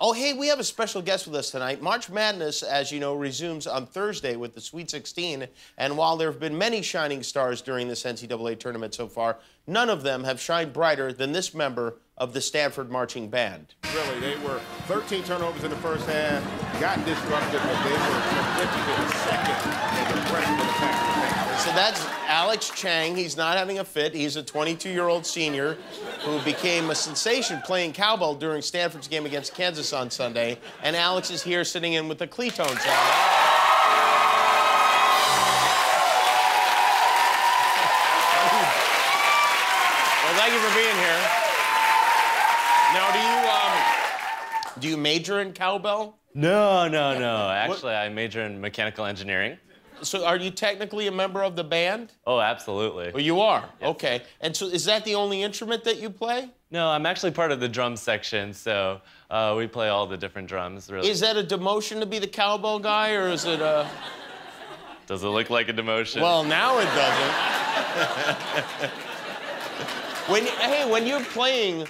Oh, hey, we have a special guest with us tonight. March Madness, as you know, resumes on Thursday with the Sweet 16. And while there have been many shining stars during this NCAA tournament so far, none of them have shined brighter than this member of the Stanford Marching Band. Really, they were 13 turnovers in the first half, got disrupted, but they were terrific in the second. And the rest of the pack. So that's Alex Chang. He's not having a fit. He's a 22-year-old senior who became a sensation playing cowbell during Stanford's game against Kansas on Sunday. And Alex is here sitting in with the Cletones. Well, thank you for being here. Now, do you major in cowbell? No. Actually, I major in mechanical engineering. So are you technically a member of the band? Oh, absolutely. Oh, you are? Yes. Okay. And so is that the only instrument that you play? No, I'm actually part of the drum section, so we play all the different drums, really. Is that a demotion to be the cowbell guy, or is it a... Does it look like a demotion? Well, now it doesn't. Hey, when you're playing,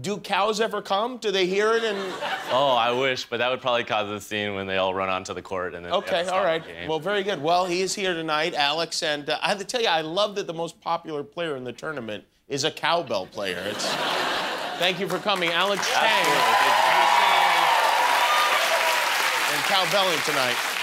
do cows ever come? Do they hear it and... Oh, I wish, but that would probably cause a scene when they all run onto the court and then... Okay, all right. Well, very good. Well, he is here tonight, Alex, and I have to tell you, I love that the most popular player in the tournament is a cowbell player. It's... Thank you for coming, Alex Chang. And cowbelling tonight.